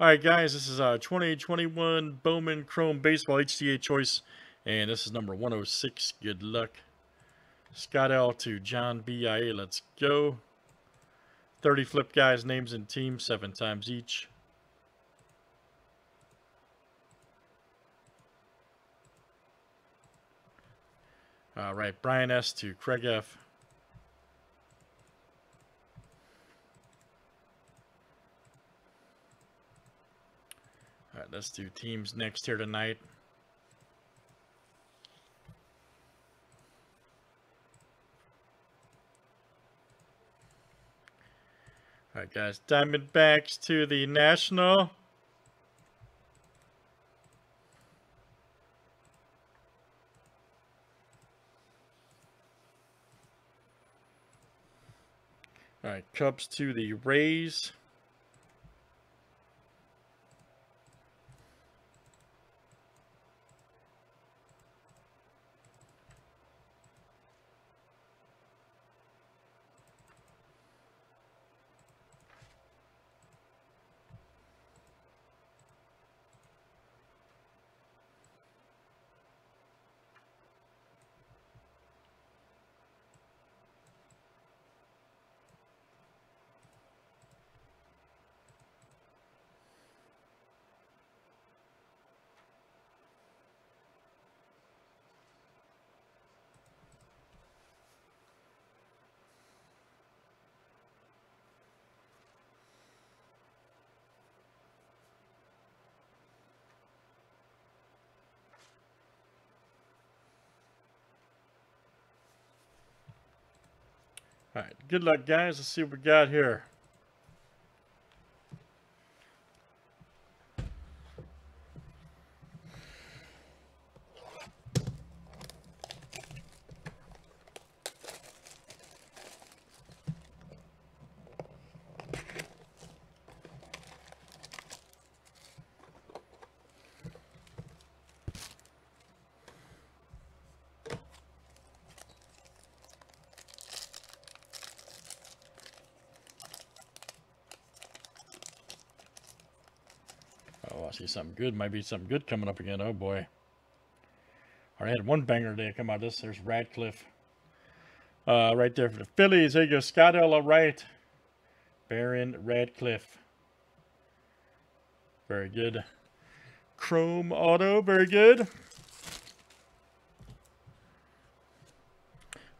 Alright guys, this is 2021 Bowman Chrome Baseball HTA Choice, and this is number 106. Good luck. Scott L to John BIA, let's go. 30 flip guys, names and teams, 7 times each. Alright, Brian S to Craig F. Alright, let's do teams next here tonight. Alright guys, Diamondbacks to the National. Alright, Cubs to the Rays. Alright, good luck guys, let's see what we got here. I see something good. Might be something good coming up again. Oh boy. I had one banger today come out of this. There's Radcliffe. Right there for the Phillies. There you go. Scott L. All right. Baron Radcliffe. Very good. Chrome auto. Very good.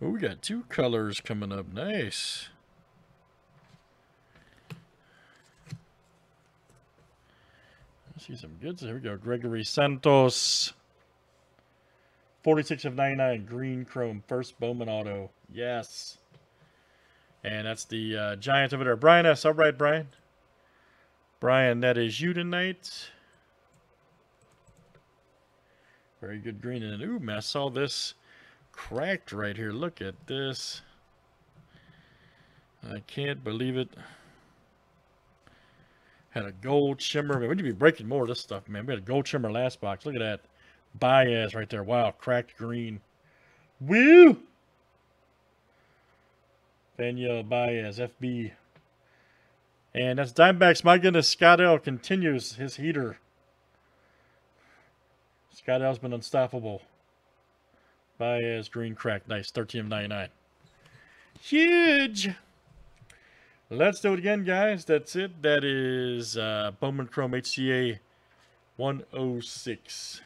Oh, we got two colors coming up. Nice. See some goods. Here we go. Gregory Santos. 46 of 99. Green Chrome. First Bowman auto. Yes. And that's the Giants over there. Brian S. All right, Brian. Brian, that is you tonight. Very good green. And ooh, man, I saw this cracked right here. Look at this. I can't believe it. Had a gold shimmer. Man, we need to be breaking more of this stuff, man. We had a gold shimmer last box. Look at that. Baez right there. Wow, cracked green. Woo! Daniel Baez, FB. And that's Diamondbacks. My goodness, Scott L continues his heater. Scott L's been unstoppable. Baez, green crack. Nice, 13 of 99. Huge! Let's do it again, guys. That's it. That is Bowman Chrome HTA 106.